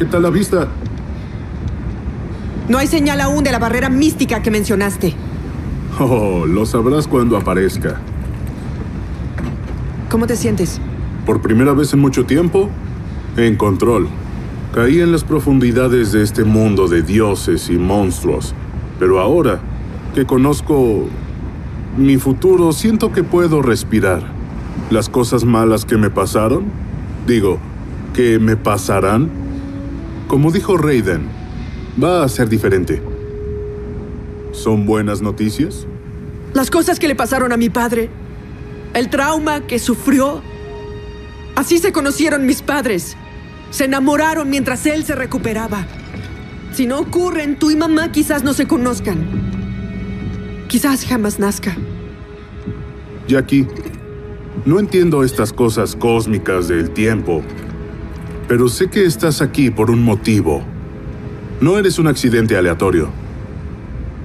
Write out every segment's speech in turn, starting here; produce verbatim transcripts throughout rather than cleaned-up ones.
¿Qué tal la vista? No hay señal aún de la barrera mística que mencionaste. Oh, lo sabrás cuando aparezca. ¿Cómo te sientes? Por primera vez en mucho tiempo, en control. Caí en las profundidades de este mundo de dioses y monstruos. Pero ahora que conozco mi futuro, siento que puedo respirar. Las cosas malas que me pasaron, digo, que me pasarán, como dijo Raiden, va a ser diferente. ¿Son buenas noticias? Las cosas que le pasaron a mi padre, el trauma que sufrió. Así se conocieron mis padres. Se enamoraron mientras él se recuperaba. Si no ocurren, tú y mamá quizás no se conozcan. Quizás jamás nazca. Jacqui, no entiendo estas cosas cósmicas del tiempo, pero sé que estás aquí por un motivo. No eres un accidente aleatorio.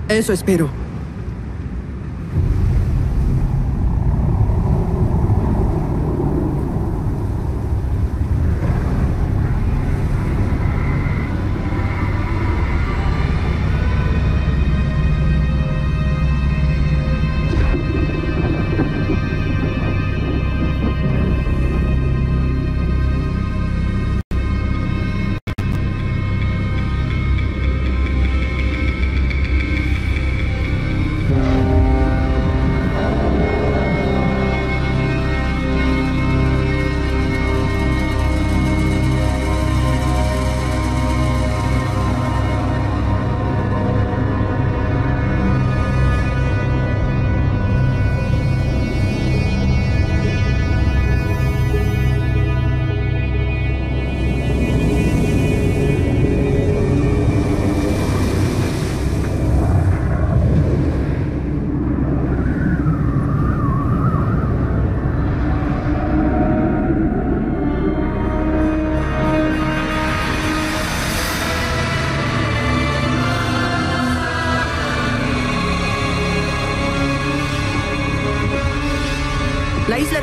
Eso espero.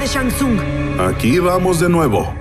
De Shang Tsung. Aquí vamos de nuevo.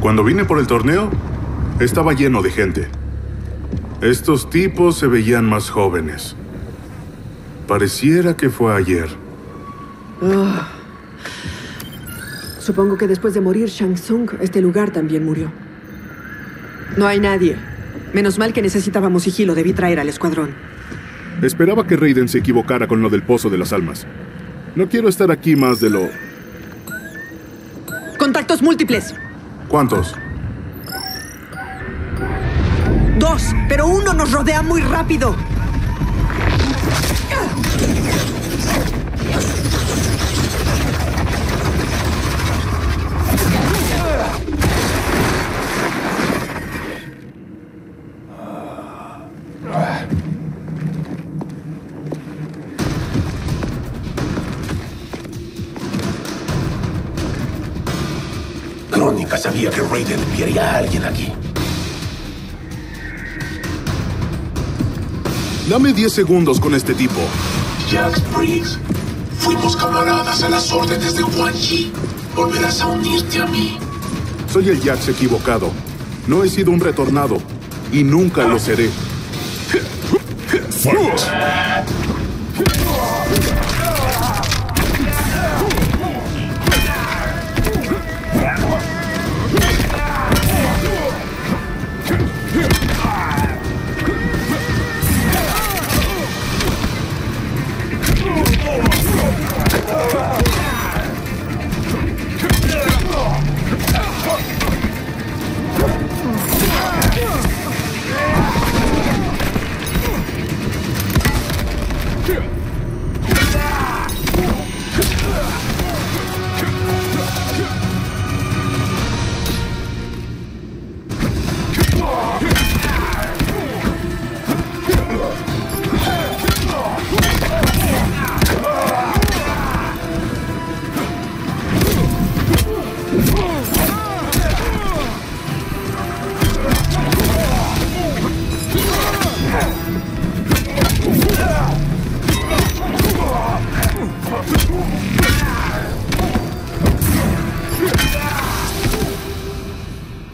Cuando vine por el torneo, estaba lleno de gente. Estos tipos se veían más jóvenes. Pareciera que fue ayer. Oh. Supongo que después de morir Shang Tsung, este lugar también murió. No hay nadie. Menos mal que necesitábamos sigilo, debí traer al escuadrón. Esperaba que Raiden se equivocara con lo del Pozo de las Almas. No quiero estar aquí más de lo... ¡Contactos múltiples! ¿Cuántos? Dos, pero uno nos rodea muy rápido. Sabía que Raiden enviaría a alguien aquí. Dame diez segundos con este tipo. Jax Briggs, fuimos camaradas a las órdenes de Wanchi. Volverás a unirte a mí. Soy el Jax equivocado. No he sido un retornado. Y nunca lo seré. ¡Fuegos! Yeah!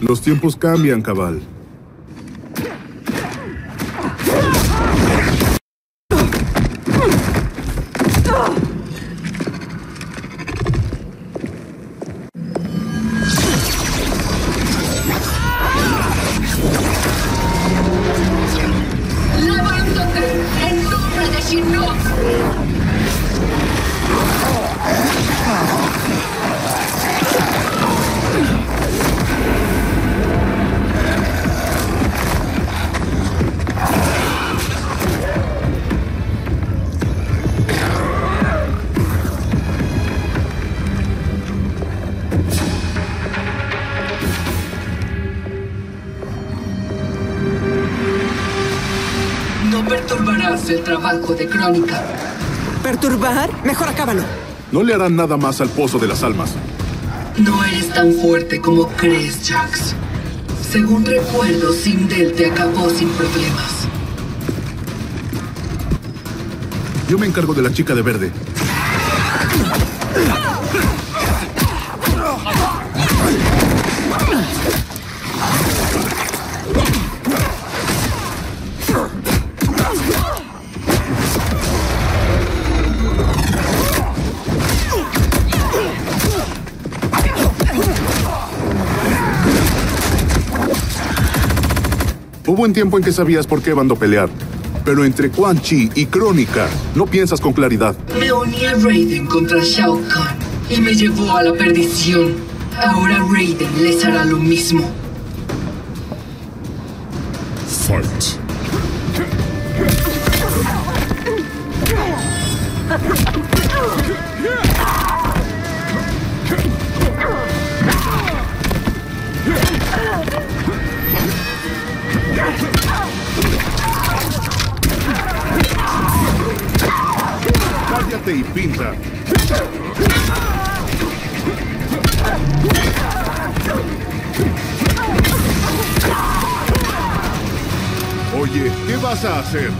Los tiempos cambian, cabal. El trabajo de Kronika. ¿Perturbar? Mejor acábalo. No le harán nada más al Pozo de las Almas. No eres tan fuerte como crees, Jax. Según recuerdo, Sindel te acabó sin problemas. Yo me encargo de la chica de verde. Hubo un tiempo en que sabías por qué bando pelear, pero entre Quan Chi y Kronika no piensas con claridad. Me uní a Raiden contra Shao Kahn y me llevó a la perdición. Ahora Raiden les hará lo mismo. Fight. Cállate y pinta. Oye, ¿qué vas a hacer?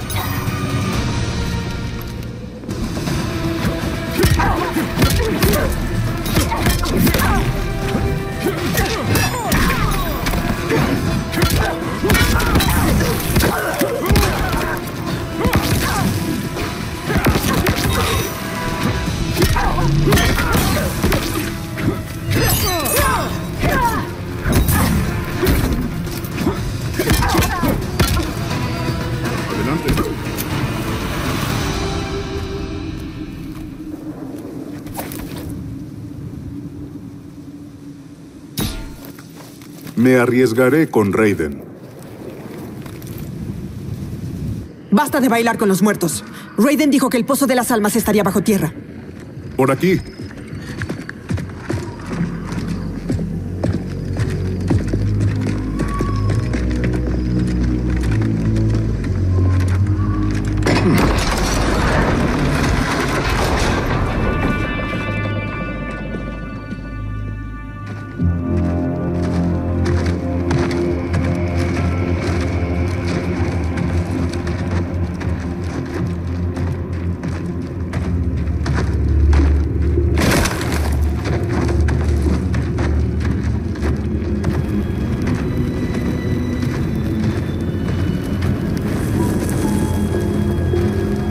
Me arriesgaré con Raiden. Basta de bailar con los muertos. Raiden dijo que el Pozo de las Almas estaría bajo tierra. Por aquí.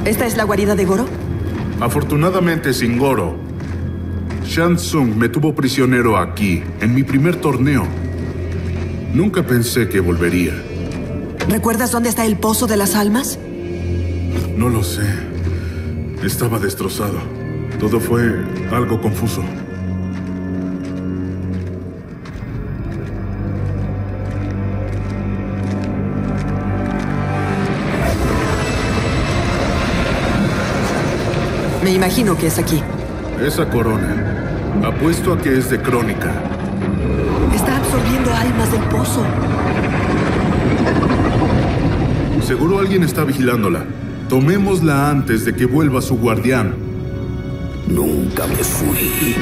¿Esta es la guarida de Goro? Afortunadamente sin Goro. Shang Tsung me tuvo prisionero aquí, en mi primer torneo. Nunca pensé que volvería. ¿Recuerdas dónde está el Pozo de las Almas? No lo sé. Estaba destrozado. Todo fue algo confuso. Me imagino que es aquí. Esa corona. Apuesto a que es de Kronika. Está absorbiendo almas del pozo. Seguro alguien está vigilándola. Tomémosla antes de que vuelva su guardián. Nunca me fui.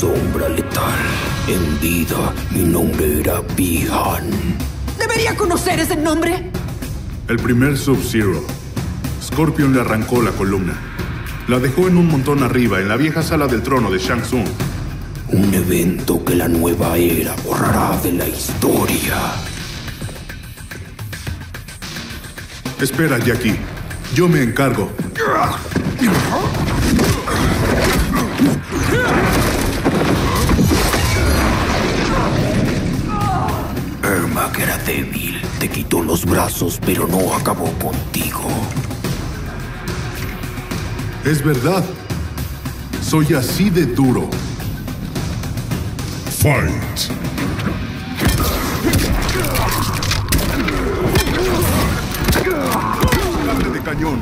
sombra letal. En vida, mi nombre era Bi-Han. ¿Debería conocer ese nombre? El primer Sub-Zero. Scorpion le arrancó la columna. La dejó en un montón arriba, en la vieja sala del trono de Shang Tsung. Un evento que la nueva era borrará de la historia. Espera, Jacqui. Yo me encargo. Ermac era débil. Te quitó los brazos, pero no acabó contigo. Es verdad. Soy así de duro. Fight. Cable de cañón.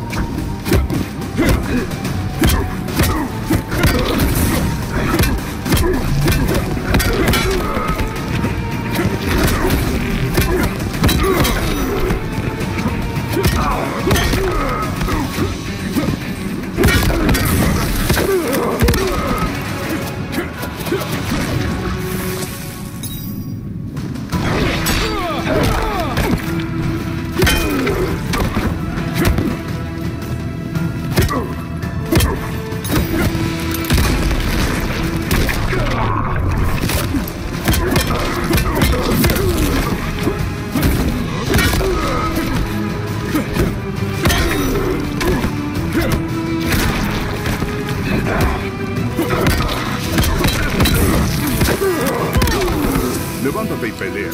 Levántate y pelea.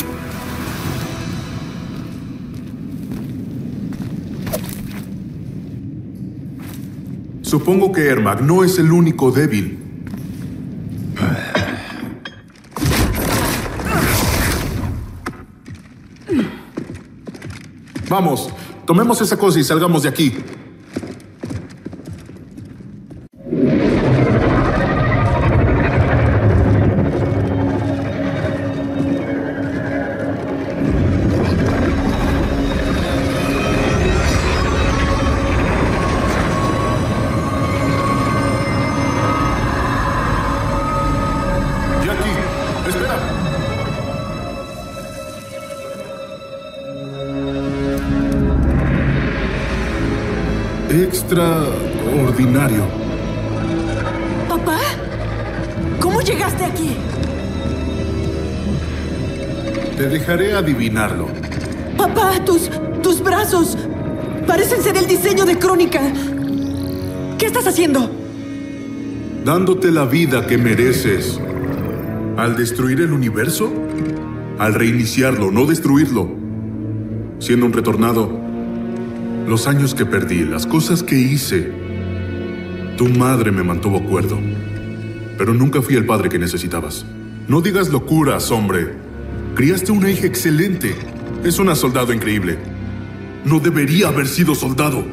Supongo que Ermac no es el único débil. Vamos, tomemos esa cosa y salgamos de aquí. Extraordinario. ¿Papá? ¿Cómo llegaste aquí? Te dejaré adivinarlo. Papá, tus, tus brazos parecen ser el diseño de Kronika. ¿Qué estás haciendo? Dándote la vida que mereces. ¿Al destruir el universo? Al reiniciarlo, no destruirlo. Siendo un retornado. Los años que perdí, las cosas que hice. Tu madre me mantuvo cuerdo. Pero nunca fui el padre que necesitabas. No digas locuras, hombre. Criaste una hija excelente. Es una soldado increíble. No debería haber sido soldado.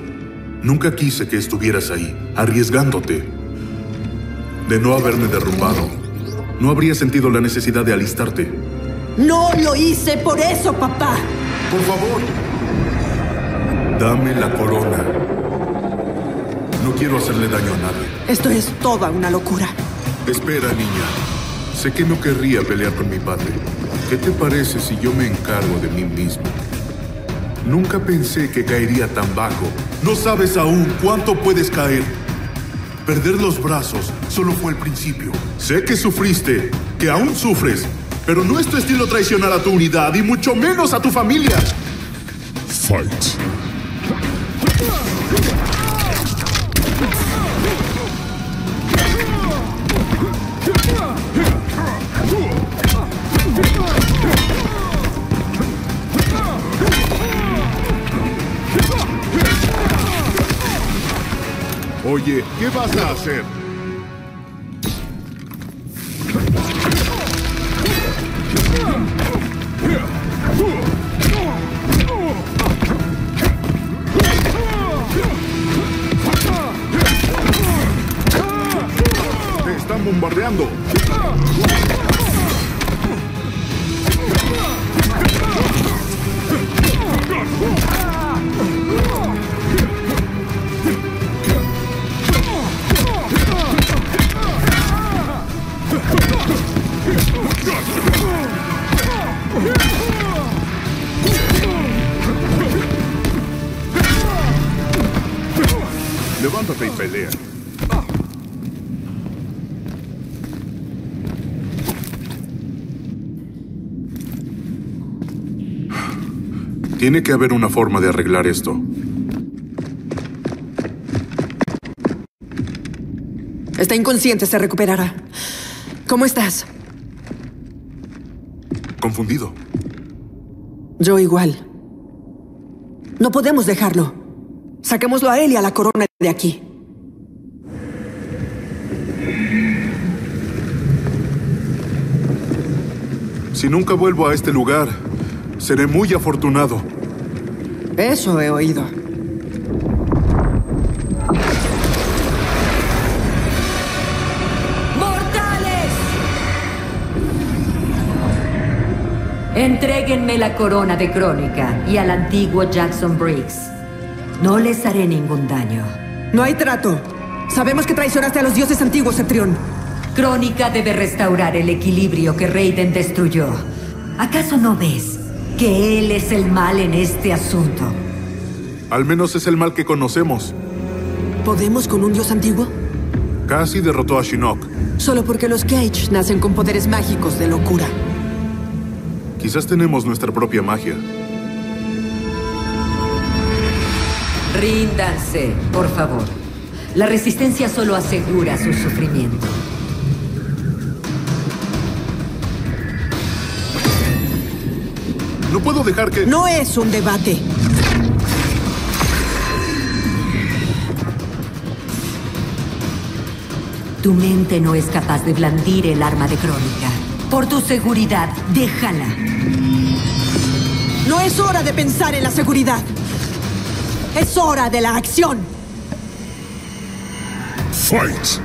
Nunca quise que estuvieras ahí, arriesgándote. De no haberme derrumbado, no habría sentido la necesidad de alistarte. No lo hice por eso, papá. Por favor. Dame la corona. No quiero hacerle daño a nadie. Esto es toda una locura. Espera, niña. Sé que no querría pelear con mi padre. ¿Qué te parece si yo me encargo de mí mismo? Nunca pensé que caería tan bajo. No sabes aún cuánto puedes caer. Perder los brazos solo fue el principio. Sé que sufriste, que aún sufres, pero no es tu estilo traicionar a tu unidad y mucho menos a tu familia. Fight. Oye, ¿qué vas a hacer? Te están bombardeando. Come on. Levántate y pelea. Tiene que haber una forma de arreglar esto. Está inconsciente, se recuperará. ¿Cómo estás? Confundido. Yo igual. No podemos dejarlo. Saquémoslo a él y a la corona de aquí. Si nunca vuelvo a este lugar, seré muy afortunado. Eso he oído. ¡Mortales! Entréguenme la corona de Kronika y al antiguo Jackson Briggs. No les haré ningún daño. No hay trato. Sabemos que traicionaste a los dioses antiguos, Cetrión. Kronika debe restaurar el equilibrio que Raiden destruyó. ¿Acaso no ves que él es el mal en este asunto? Al menos es el mal que conocemos. ¿Podemos con un dios antiguo? Casi derrotó a Shinnok. Solo porque los Cage nacen con poderes mágicos de locura. Quizás tenemos nuestra propia magia. Ríndanse, por favor. La resistencia solo asegura su sufrimiento. No puedo dejar que... No es un debate. Tu mente no es capaz de blandir el arma de Kronika. Por tu seguridad, déjala. No es hora de pensar en la seguridad. ¡Es hora de la acción! ¡Fight!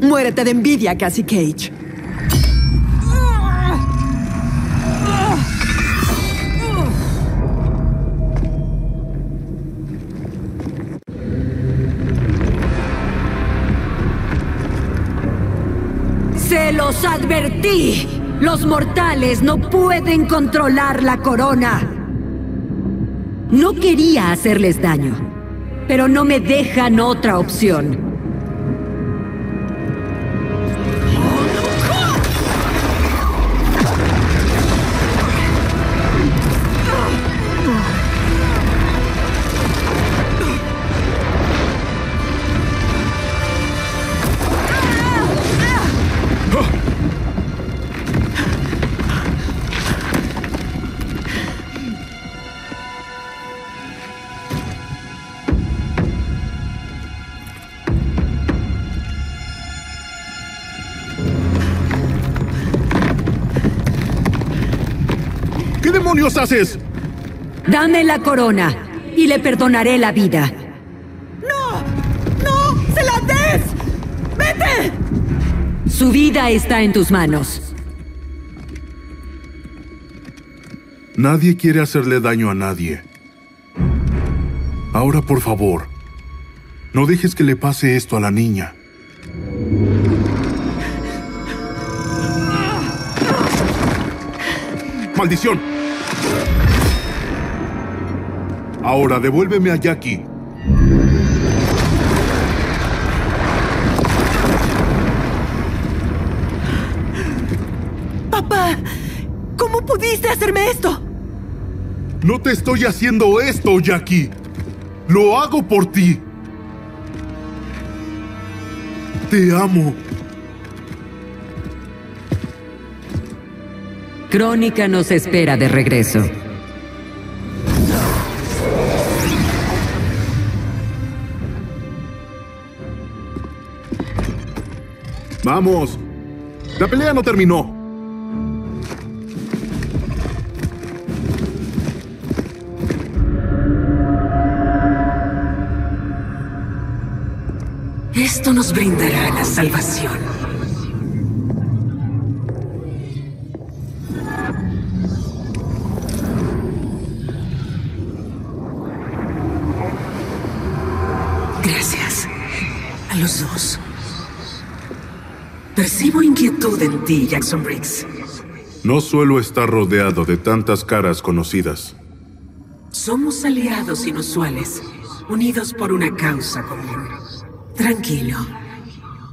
Muérete de envidia, Cassie Cage. ¡Se los advertí! Los mortales no pueden controlar la corona. No quería hacerles daño, pero no me dejan otra opción. ¿Qué demonios haces? Dame la corona y le perdonaré la vida. ¡No! ¡No! ¡Se la des! ¡Vete! Su vida está en tus manos. Nadie quiere hacerle daño a nadie. Ahora, por favor, No dejes que le pase esto a la niña. ¡Maldición! Ahora devuélveme a Jacqui. Papá, ¿cómo pudiste hacerme esto? No te estoy haciendo esto, Jacqui. Lo hago por ti. Te amo. Kronika nos espera de regreso. ¡Vamos! ¡La pelea no terminó! Esto nos brindará la salvación. Gracias a los dos. Percibo inquietud en ti, Jackson Briggs. No suelo estar rodeado de tantas caras conocidas. Somos aliados inusuales, unidos por una causa común. Tranquilo.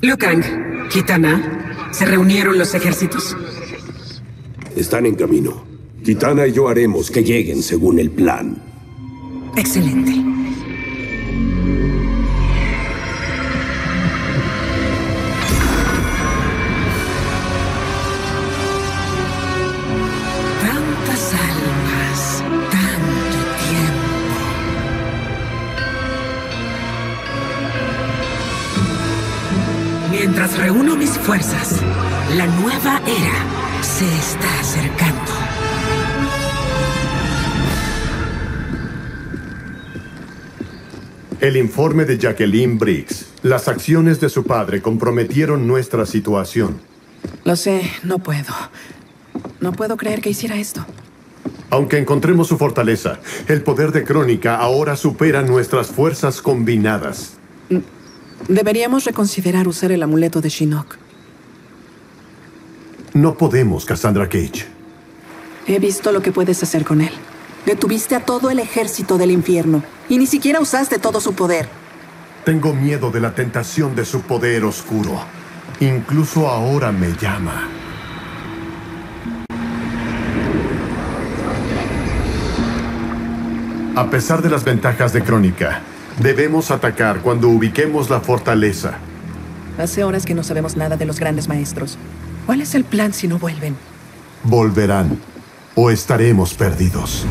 Liu Kang, Kitana, ¿se reunieron los ejércitos? Están en camino. Kitana y yo haremos que lleguen según el plan. Excelente. Tantas almas, tanto tiempo. Mientras reúno mis fuerzas, la nueva era se está acercando. El informe de Jacqueline Briggs. Las acciones de su padre comprometieron nuestra situación. Lo sé, no puedo. No puedo creer que hiciera esto. Aunque encontremos su fortaleza, el poder de Kronika ahora supera nuestras fuerzas combinadas. Deberíamos reconsiderar usar el amuleto de Shinnok. No podemos, Cassandra Cage. He visto lo que puedes hacer con él. Detuviste a todo el ejército del infierno y ni siquiera usaste todo su poder. Tengo miedo de la tentación de su poder oscuro. Incluso ahora me llama. A pesar de las ventajas de Kronika, debemos atacar cuando ubiquemos la fortaleza. Hace horas que no sabemos nada de los grandes maestros. ¿Cuál es el plan si no vuelven? Volverán, o estaremos perdidos.